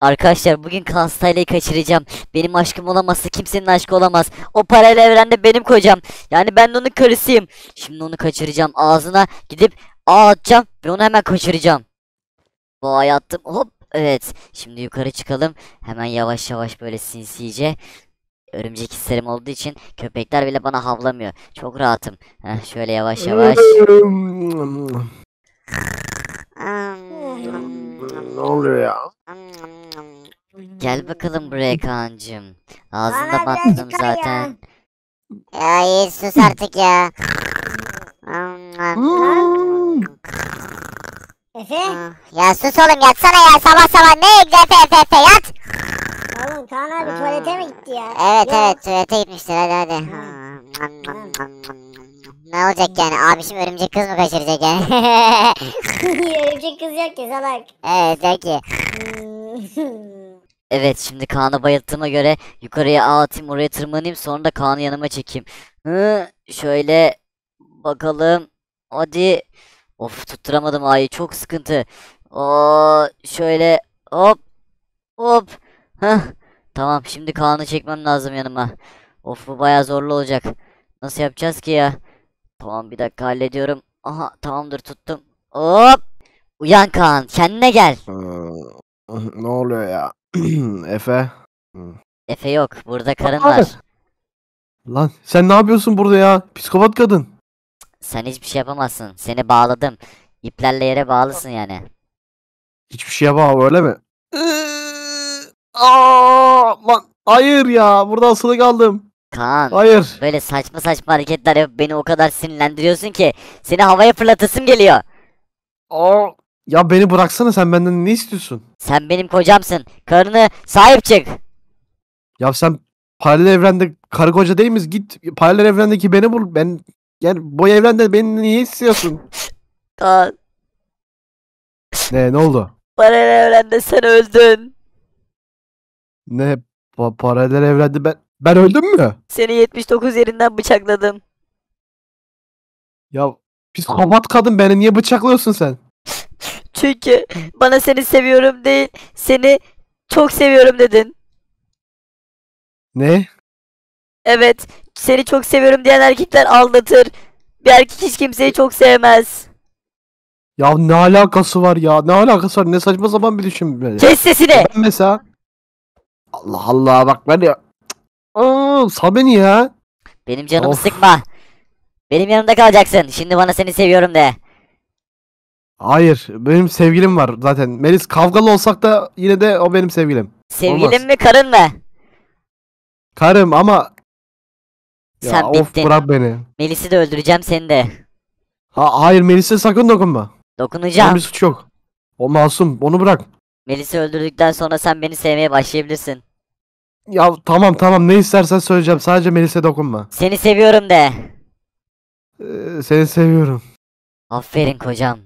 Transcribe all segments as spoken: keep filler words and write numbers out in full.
Arkadaşlar bugün Kaan Style'yi kaçıracağım. Benim aşkım olamazsa kimsenin aşkı olamaz. O paralel evrende benim kocam. Yani ben de onun karısıyım. Şimdi onu kaçıracağım. Ağzına gidip ağ atacağım ve onu hemen kaçıracağım. Boğaya attım. Hop. Evet. Şimdi yukarı çıkalım. Hemen yavaş yavaş böyle sinsice. Örümcek hislerim olduğu için köpekler bile bana havlamıyor. Çok rahatım. Heh, şöyle yavaş yavaş. Ne oluyor ya? Gel bakalım buraya Kaan'cığım. Ağzında battım zaten. Ya Yiğit sus artık ya. Efe? Ya sus oğlum yatsana ya, sabah sabah ne Efe Efe Efe yat. Oğlum Kaan abi tuvalete mi gitti ya? Evet Yok. evet tuvalete gitmiştir, hadi hadi. Ne olacak yani? Abi şimdi örümcek kız mı kaçıracak yani? Örümcek kız yok ki salak. Evet zeki. Evet şimdi Kaan'ı bayılttığıma göre yukarıya ağ atayım, oraya tırmanayım, sonra da Kaan'ı yanıma çekeyim. Hı, şöyle bakalım. Hadi. Of, tutturamadım ağayı, çok sıkıntı. Oo, şöyle hop hop. Hah, tamam şimdi Kaan'ı çekmem lazım yanıma. Of, bu bayağı zorlu olacak. Nasıl yapacağız ki ya? Tamam bir dakika hallediyorum. Aha tamamdır, tuttum. Hop. Uyan Kaan, kendine gel. Ne oluyor ya? Efe. Efe yok, burada karın var. Lan sen ne yapıyorsun burada ya? Psikopat kadın. Sen hiçbir şey yapamazsın. Seni bağladım. İplerle yere bağlısın yani. Hiçbir şeye bağlı öyle mi? Aa, lan hayır ya, burada asılı kaldım. Kaan, hayır. Böyle saçma saçma hareketler yapıp beni o kadar sinirlendiriyorsun ki seni havaya fırlatasım geliyor. Aa, ya beni bıraksana, sen benden ne istiyorsun? Sen benim kocamsın, karını sahip çık. Ya sen paralel evrende karı koca değil miyiz? Git paralel evrendeki beni bul. Ben yani bu evrende beni niye istiyorsun? Kaan. Ne ne oldu? Paralel evrende sen öldün. Ne pa paralel evrende ben ben öldüm mü? Seni yetmiş dokuz yerinden bıçakladım. Ya psikopat kadın, beni niye bıçaklıyorsun sen? Çünkü bana seni seviyorum değil, seni çok seviyorum dedin. Ne? Evet, seni çok seviyorum diyen erkekler aldatır. Bir erkek hiç kimseyi çok sevmez. Ya ne alakası var ya? Ne alakası var? Ne saçma sapan bir düşünme. Kes sesini. Ben mesela Allah Allah, bak ben ya. Aa, sal beni ya. Benim canımı of. Sıkma. Benim yanımda kalacaksın. Şimdi bana seni seviyorum de. Hayır, benim sevgilim var zaten. Melis, kavgalı olsak da yine de o benim sevgilim. Sevgilim Olmaz. mi, karın mı? Karım ama. Ya sen of, bittin. Bırak beni. Melis'i de öldüreceğim, seni de. Ha, hayır, Melis'e sakın dokunma. Dokunacağım. Onun bir suçu yok. O masum, onu bırak. Melis'i öldürdükten sonra sen beni sevmeye başlayabilirsin. Ya tamam tamam, ne istersen söyleyeceğim, sadece Melis'e dokunma. Seni seviyorum de. Ee, seni seviyorum. Aferin kocam.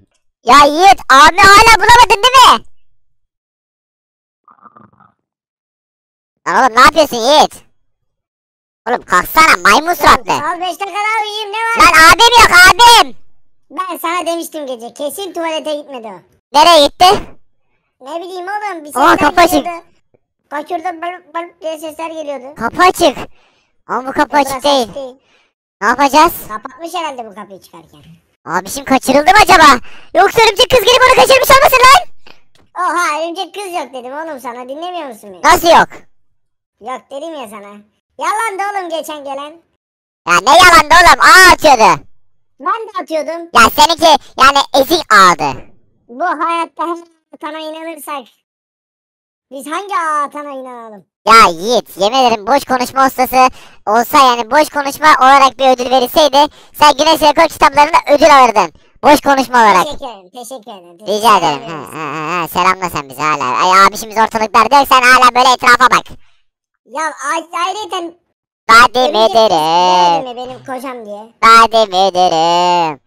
Ya Yiğit, abi hala bulamadın değil mi? Lan oğlum ne yapıyorsun Yiğit? Oğlum kalksana maymun suratlı. Al beş dakika daha uyuyayım, ne var? Lan abim yok, abim. Ben sana demiştim gece, kesin tuvalete gitmedi o. Nereye gitti? Ne bileyim oğlum, bir sesler geliyordu. Bakırdan balıp balıp diye sesler geliyordu. Kapı açık. Ama bu kapı açık değil. değil. Ne yapacağız? Kapatmış herhalde bu kapıyı çıkarken. Abişim kaçırıldı mı acaba? Yoksa örümcek kız gelip onu kaçırmış olmasın lan? Oha, örümcek kız yok dedim oğlum sana, dinlemiyor musun beni? Nasıl yok? Yok dedim ya sana. Yalandı oğlum geçen gelen. Ya ne yalandı oğlum, ağ atıyordu. Ben de atıyordum. Ya seninki yani ezik ağdı. Bu hayatta her atana inanırsak. Biz hangi ağa atana inanalım? Ya Yiğit, yemin ederim boş konuşma ustası olsa, yani boş konuşma olarak bir ödül verilseydi sen Güneş Rekor kitaplarında ödül alırdın. Boş konuşma olarak. Teşekkür ederim, teşekkür ederim. Teşekkür Rica ederim. ederim. Ha, ha, ha. Selamla sen bizi hala. Ay abişimiz ortalıklarda, sen hala böyle etrafa bak. Ya ayrıca Vadim ederim. Benim, benim kocam diye. Vadim ederim.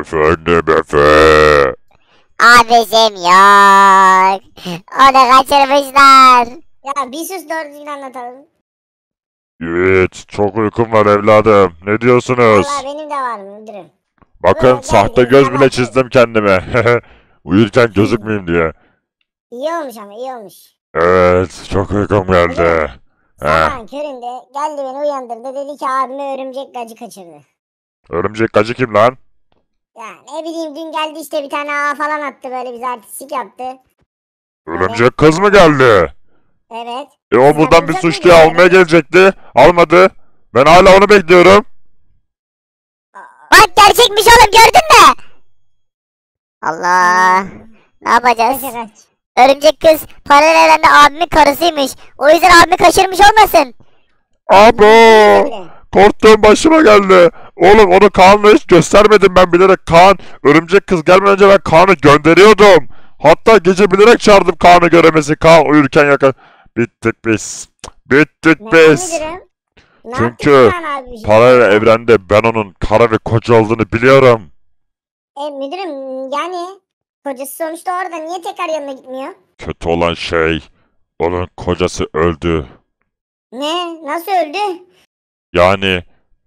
Efendim Efe. Abicim yok. Onu kaçırmışlar. Ya bir sus, doğru düzgün anlatalım. Yiğit, çok uykum var evladım. Ne diyorsunuz? Valla benim de var müdürüm. Bakın Dur, sahte göz bile çizdim kendime. Uyurken gözükmeyeyim diye. İyi olmuş ama, iyi olmuş. Evet, çok uykum geldi. Sabahın köründe geldi beni uyandırdı, dedi ki abime örümcek gacı kaçırdı. Örümcek gacı kim lan? Ya ne bileyim, dün geldi işte bir tane ağa falan attı, böyle bize artistlik yaptı. Örümcek evet. Kız mı geldi? Evet. E o buradan bir suçluyu almaya gelecekti, almadı. Ben hala onu bekliyorum. Bak gerçekmiş oğlum, gördün mü? Allah, ne yapacağız? Örümcek kız paralel evrende abimin karısıymış. O yüzden abimi kaçırmış olmasın. Abo, korktuğum başıma geldi. Oğlum onu Kaan'la hiç göstermedim ben bilerek. Kaan, örümcek kız gelmeden önce ben Kaan'ı gönderiyordum. Hatta gece bilerek çağırdım Kaan'ı göremesi. Kaan uyurken yakın. Bittik biz. Bittik ne biz. Ne Çünkü paralel evrende ben onun karı ve koca olduğunu biliyorum. E müdürüm yani... Kocası sonuçta orada, niye tekrar yanına gitmiyor? Kötü olan şey, onun kocası öldü. Ne? Nasıl öldü? Yani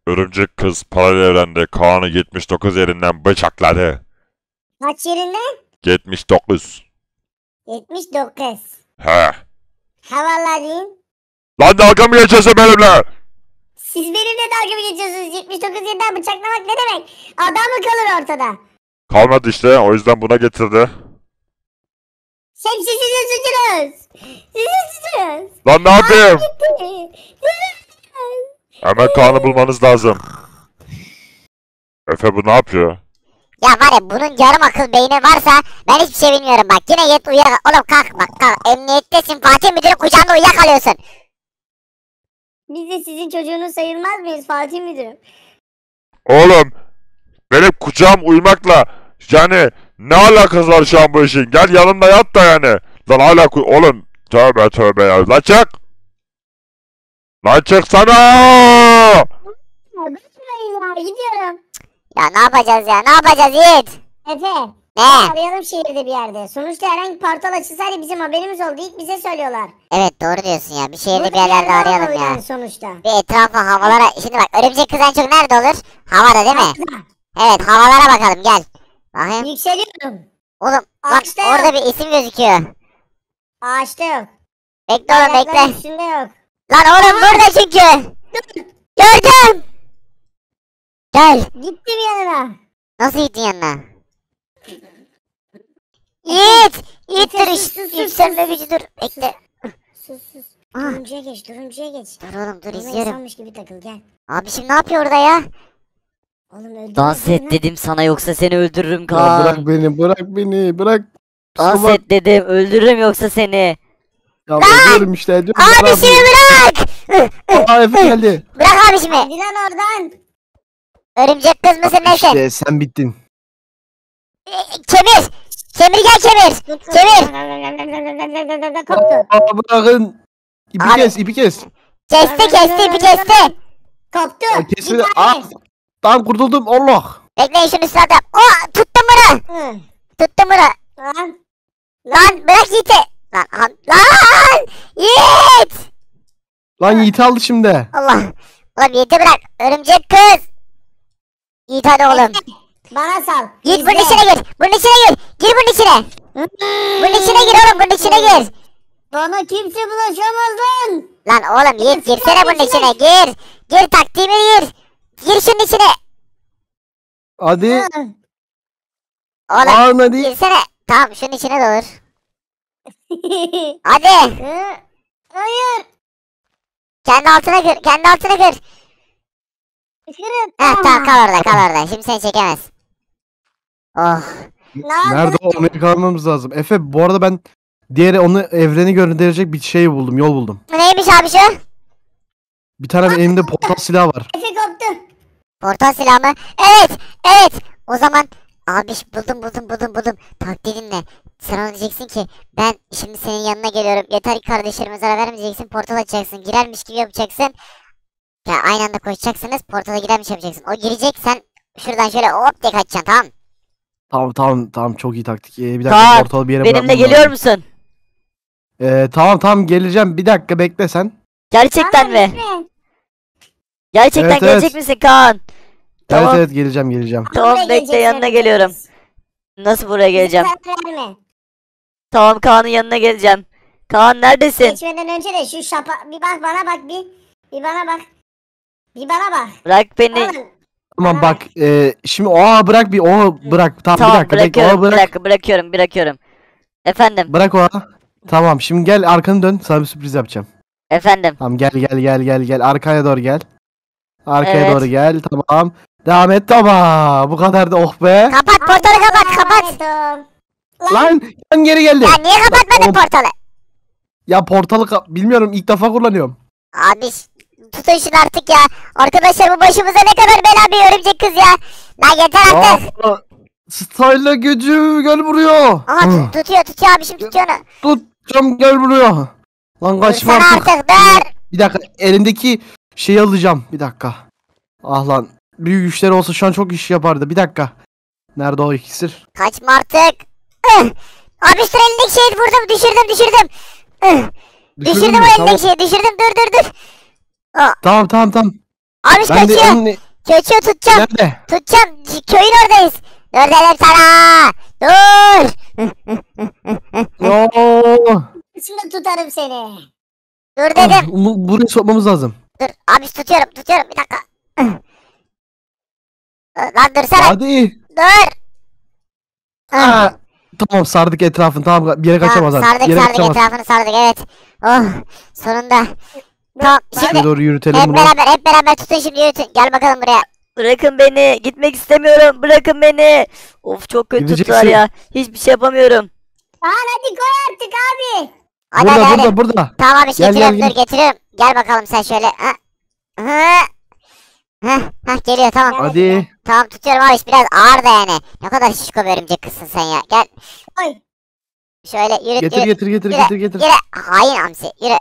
örümcek kız paralel evrende Kaan'ı yetmiş dokuz yerinden bıçakladı. Kaç yerinden? yetmiş dokuz. yetmiş dokuz. He. Havalar değil. Lan dalga mı geçiyorsun benimle? Siz benimle dalga mı geçiyorsunuz? yetmiş dokuz yerinden bıçaklamak ne demek? Adam mı kalır ortada? Kalmadı işte, o yüzden buna getirdi. Sen sizi suçluyoruz. Sizi suçluyoruz. Lan ne yapayım? Hemen Kaan'ı bulmanız lazım. Efe bu ne yapıyor? Ya var ya, bunun yarım akıl beyni varsa ben hiçbir şey bilmiyorum bak. Yine yet uyuyakal. Oğlum kalk bak kalk. Emniyettesin, Fatih müdürün kucağında uyuyakalıyorsun. Biz de sizin çocuğunuz sayılmaz mıyız Fatih müdürüm? Oğlum. Benim kucağım uyumakla yani ne alakası var şu an bu işin? Gel yanımda yat da yani. Lan hala ku... Oğlum tövbe tövbe ya. Lan çık. Lan çıksana. Ya gidiyorum. Ya ne yapacağız ya? Ne yapacağız Yiğit? Efe. Ne? Arayalım şehirde bir yerde. Sonuçta herhangi portal açılsaydı bizim haberimiz oldu. İlk bize söylüyorlar. Evet doğru diyorsun ya. Bir şehirde burada bir yerlerde arayalım ya. Yani sonuçta. Bir etrafa havalara. Şimdi bak örümcek kız en çok nerede olur? Havada değil mi? Evet havalara bakalım gel. Bakayım. Yükseliyorum. Oğlum bak orada bir isim gözüküyor. Ağaçta yok. Bekle oğlum bekle. Üstünde yok. Lan oğlum burada çünkü. Gördüm. Gel. Gittim yanına. Nasıl gittin yanına? Yiğit. Yiğit dur iş. Yükselme gücü dur. Bekle. Sus sus. Durumcuya geç durumcuya geç. Dur oğlum dur izliyorum. İnsanmış gibi takıl gel. Abi şimdi ne yapıyor orada ya? Oğlum, dans et dedim ha? Sana yoksa seni öldürürüm Kaan. Ya bırak beni bırak beni bırak. Dans Ama... et dedim öldürürüm yoksa seni. Ya öldürürüm işte. Ediyorum. Abişimi bırak. Aa Efe geldi. Bırak abişimi. Giden oradan. Örümcek kız mısın ne sen? İşte sen bittin. E, kemir. Kemir gel kemir. Kemir. Aa bırakın. İpi abi. Kes ipi kes. Kesti kesti ipi kesti. Koptu. Kesin. Tamam kurtuldum Allah. Bekleyin şunu sırada. Oh tuttum bunu. Hı. Tuttum bunu. Lan. Lan bırak Yiğit'i. Lan lan. Lan Yiğit. Lan Yiğit'i aldı şimdi. Allah. Oğlum Yiğit'i bırak. Örümcek kız. Yiğit hadi oğlum. Bana sal. Yiğit bunun içine gir. Bunun içine gir. Gir bunun içine. Bunun içine gir oğlum. Bunun içine gir. Bana kimse bulaşamaz lan. Lan oğlum Yiğit girsene bunun içine. Gir. Gir taktiğime gir. Gir şunun içine. Hadi. Oğlum. Oğlum hadi. Girsene. Tamam şunun içine de olur. Hadi. Hayır. Kendi altına kır. Kendi altına kır. Kırın. Heh tamam kal orada kal orada. Şimdi seni çekemez. Oh. Nerede o? Onu yakalamamız lazım. Efe bu arada ben diğer onu evreni gönderecek bir şey buldum. Yol buldum. Neymiş abi şu? Bir tane Aa, elimde portal silahı var. Efe koptu. Portal silahı mı? Evet, evet. O zaman abi buldum, buldum, buldum, buldum. Taktiğinle. Sen ona diyeceksin ki ben şimdi senin yanına geliyorum. Yeter ki kardeşlerime zarar vermeyeceksin. Portal açacaksın. Girermiş gibi yapacaksın. Ya aynı anda koşacaksınız. Portala girermiş yapacaksın. O girecek. Sen şuradan şöyle hop diye kaçacaksın. Tamam. Tamam, tamam, tamam. Çok iyi taktik. Ee, bir dakika tamam. Portalı bir yere bırakmam. Benimle geliyor musun? Ee, tamam, tamam. Geleceğim. Bir dakika bekle sen. Gerçekten mi? Gerçekten evet, gelecek evet. Misin Kaan? Tamam. Evet evet geleceğim geleceğim. Tamam buraya bekle yanına geliyorum. Nasıl buraya geleceğim? Tamam Kaan'ın yanına geleceğim. Kaan neredesin? Geçmeden önce de şu şapa... Bir bak bana bak bir. Bir bana bak. Bir bana bak. Bırak beni. Oğlum. Tamam bak, bak. E, şimdi oha bırak bir oha bırak. Tamam, tamam bir dakika, bırakıyorum bırak. bırak, bırakıyorum bırakıyorum. Efendim. Bırak oha. Tamam şimdi gel arkanı dön, sana bir sürpriz yapacağım. Efendim. Tamam gel gel gel gel gel arkaya doğru gel. Arkaya evet. doğru gel tamam. Devam et tamam. Bu kadar da oh be. Kapat portalı kapat kapat. Lan ben geri geldim. Ya niye kapatmadın Bak, portalı? Ya portalı bilmiyorum, ilk defa kullanıyorum. Abi tutuşun artık ya. Arkadaşlar bu başımıza ne kadar bela bir örümcek kız ya. Lan yeter artık. Aa, Style'la gücü gel vuruyor. Aha tutuyor tutuyor abi şimdi tutuyor onu. Tutacağım gel vuruyor. Lan kaçma artık. artık bir dakika elimdeki şeyi alacağım bir dakika. Ah lan büyük güçleri olsa şu an çok iş yapardı bir dakika. Nerede o iksir? Kaçma artık. Abi şu elindeki şeyi vurdum düşürdüm düşürdüm. Düşürdüm, düşürdüm o elindeki şeyi düşürdüm dur dur dur. Aa. Tamam tamam tamam. Abi kaçıyor. Anne... Kaçıyor tutacağım. Nerede? Tutacağım köyün oradayız. Dur dedim sana. Dur. Yoo. Şimdi tutarım seni. Dur dedim. Ah, buraya sokmamız lazım. Dur abi tutuyorum tutuyorum bir dakika. Lan dursana. Hadi. Dur. Aa, tamam sardık etrafını tamam bir yere kaçamaz tamam, sardık yere sardık kaçamaz. Etrafını sardık evet. Oh sonunda. Tamam şimdi doğru yürütelim hep bunu. beraber hep beraber tutun şimdi yürütün. Gel bakalım buraya. Bırakın beni gitmek istemiyorum bırakın beni. Of çok kötü Gideceksin. tuttular ya. Hiçbir şey yapamıyorum. Aa hadi koy artık abi. Hadi, burada hadi, burada hadi. burada. Tamam abi gel, getiriyorum gel, dur gel. getiriyorum. Gel bakalım sen şöyle. Ha. Ha. Hah hah geliyor tamam. Hadi. Tamam tutuyorum abi biraz ağır da yani. Ne kadar şişko bir örümcek kızsın sen ya. Gel. Oy. Şöyle yürü getir, yürü. Getir getir yürü, getir getir. Yürü. Hain hamsi yürü.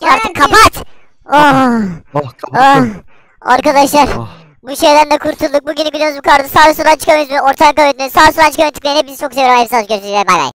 Gel artık getir. kapat. Oh. Oh, oh. Arkadaşlar. Oh. Bu şeyden de kurtulduk. Bugünü biliyoruz bu kardı. Sağ üstünden çıkamayız. Ortadan kaybetmeyiz. Sağ üstünden çıkamayız. Tıklayın. Hepinizi çok seviyorum. Hepinizi çok seviyorum. Bay bay.